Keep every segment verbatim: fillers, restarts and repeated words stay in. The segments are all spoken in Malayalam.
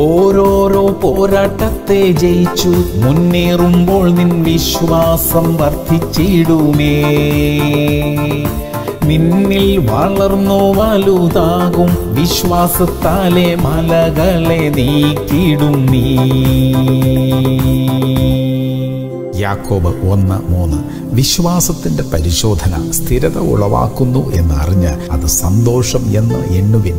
ഓരോരോ പോരാട്ടത്തെ ജയിച്ചു മുന്നേറുമ്പോൾ നിൻ വിശ്വാസം വർദ്ധിച്ചിടുമേ. നിന്നിൽ വളർന്നു വലുതാകും വിശ്വാസത്താലെ മലകളെ നീക്കിടും നീ. യാക്കോബ് ഒന്ന് മൂന്ന്. വിശ്വാസത്തിന്റെ പരിശോധന സ്ഥിരത ഉളവാക്കുന്നു എന്നറിഞ്ഞ് അത് സന്തോഷം എന്ന് എണ്ണുവിൻ.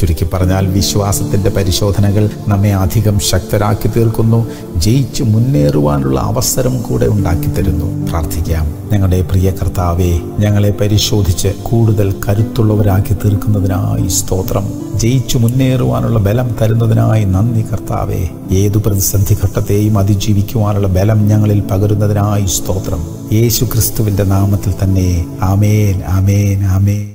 ചുരുക്കി പറഞ്ഞാൽ, വിശ്വാസത്തിൻ്റെ പരിശോധനകൾ നമ്മെ അധികം ശക്തരാക്കി തീർക്കുന്നു, ജയിച്ചു മുന്നേറുവാനുള്ള അവസരം കൂടെ ഉണ്ടാക്കി തരുന്നു. പ്രാർത്ഥിക്കാം. ഞങ്ങളുടെ പ്രിയ കർത്താവേ, ഞങ്ങളെ പരിശോധിച്ച് കൂടുതൽ കരുത്തുള്ളവരാക്കി തീർക്കുന്നതിനായി സ്തോത്രം. ജയിച്ചു മുന്നേറുവാനുള്ള ബലം തരുന്നതിനായി നന്ദി കർത്താവേ. ഏതു പ്രതിസന്ധി ഘട്ടത്തെയും അതിജീവിക്കുവാനുള്ള ബലം ഞങ്ങളിൽ പകരുന്നതിനായി സ്തോത്രം. യേശു ക്രിസ്തുവിൻ്റെ നാമത്തിൽ തന്നെ ആമേൻ, ആമേൻ, ആമേൻ.